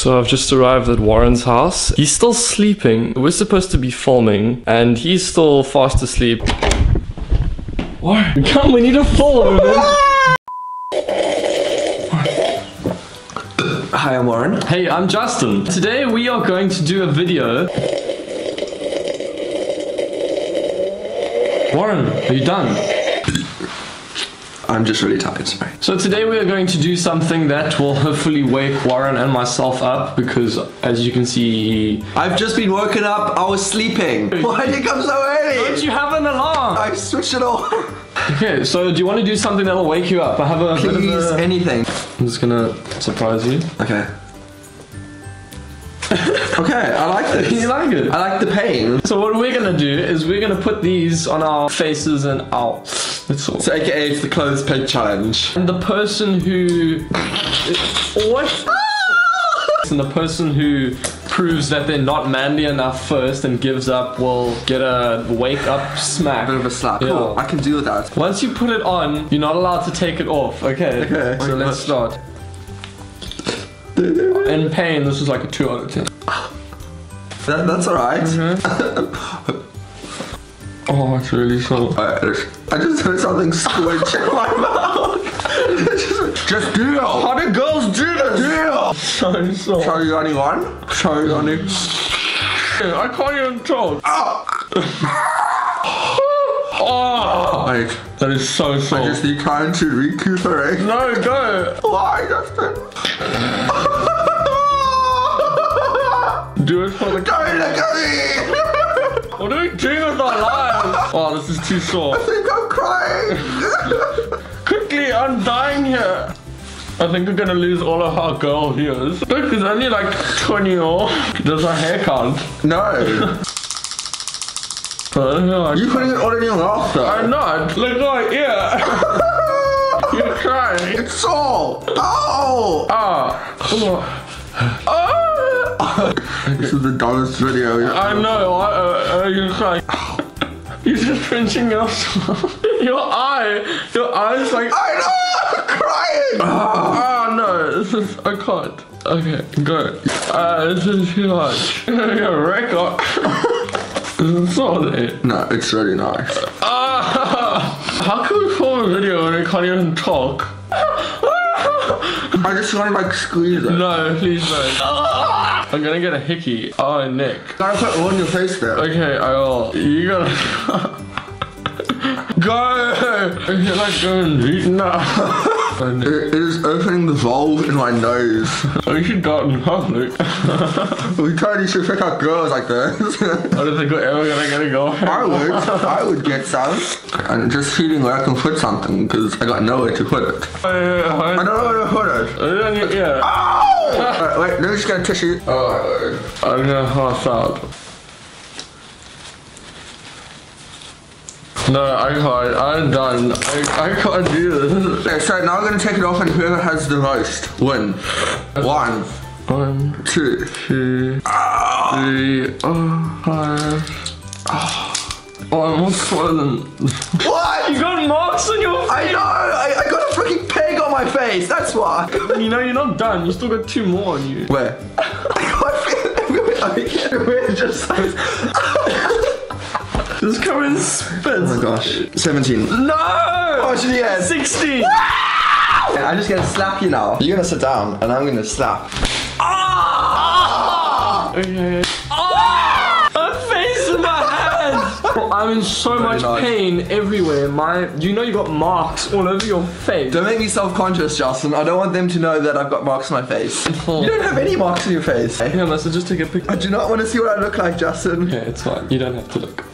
So I've just arrived at Warren's house. He's still sleeping. We're supposed to be filming and he's still fast asleep. Warren, come, we need a full over. Hi, I'm Warren. Hey, I'm Justin. Today we are going to do a video. Warren, are you done? I'm just really tired, sorry. So today we are going to do something that will hopefully wake Warren and myself up because, as you can see, I've just been woken up, I was sleeping. Why did you come so early? Don't you have an alarm? I switched it off. Okay, so do you want to do something that will wake you up? I have a bit of a... anything. I'm just gonna surprise you. Okay. Okay, I like this. You like it? I like the pain. So what we're gonna do is we're gonna put these on our faces and our... That's all. So aka it's the clothes peg challenge. And the person who... What? And the person who proves that they're not manly enough first and gives up will get a wake up smack. A bit of a slap. Yeah. Cool, I can do that. Once you put it on, you're not allowed to take it off. Okay, okay. So let's start. In pain, this is like a 2 out of 10. That's alright. Mm-hmm. Oh, it's really so. I just heard something squish in my mouth. Just do it. How do girls do this? Do it. So so. Show you only one. Show you only. I can't even talk. Oh. Oh. Like, that is so sore. I just need time to recuperate. No, go. Why, Justin? Do it for the. Don't look at me. What are we doing with our lives? Oh, this is too sore. I think I'm crying. Quickly, I'm dying here. I think we're gonna lose all of our girl viewers. Look, there's only like 20 more. Does our hair count? No. You're putting it all in your mouth though. I'm not. Look right here. You're crying. It's sore. Oh. Ah. Oh. Oh. Okay. This is the dumbest video you've ever seen. I know, you're like, you're just pinching yourself. your eye's like, I know, I'm crying! Oh no, this is, I can't. Okay, go. This is too much. You're gonna get a record. Is it salty? No, it's really nice. How can we film a video when we can't even talk? I just want to like squeeze it. No, please don't. I'm gonna get a hickey. Oh, Nick. Gotta put one on your face there. Okay, I will. You gotta... Go! You're not going to eat now. It is opening the valve in my nose. We should go out in public. We totally should pick out girls like this. I don't think we're ever gonna get a girlfriend. I would get some. I'm just feeling like I can put something because I got nowhere to put it. I don't know where to put it. It's in your ear. Ow! Wait, let me just get a tissue. Oh, I'm gonna pass out. No, I can't. I'm done. I can't do this. Okay, so now I'm gonna take it off and whoever has the most win. One, two, three, five. Oh, I'm all swollen. What? You got marks on your face. I know. I got a freaking peg on my face. That's why. You know, you're not done. You still got 2 more on you. Where? We're just like... Just come in spits. Oh my gosh. 17. No! Oh, should he get 16? I'm just gonna slap you now. You're gonna sit down and I'm gonna slap. Ah! Okay. I'm in so much pain everywhere. You know you got marks all over your face. Don't make me self-conscious, Justin. I don't want them to know that I've got marks on my face. You don't have any marks on your face. Hang on, let's just take a picture. I do not want to see what I look like, Justin. Yeah, it's fine. You don't have to look.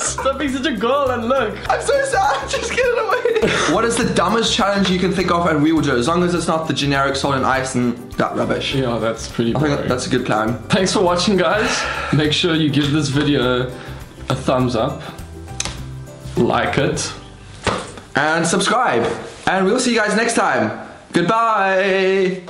Stop being such a girl and look. I'm so sad. Just get it away. What is the dumbest challenge you can think of and we will do? As long as it's not the generic salt and ice and that rubbish. Yeah, that's pretty boring. I think that's a good plan. Thanks for watching, guys. Make sure you give this video a thumbs up, like it, and subscribe. And we'll see you guys next time. Goodbye.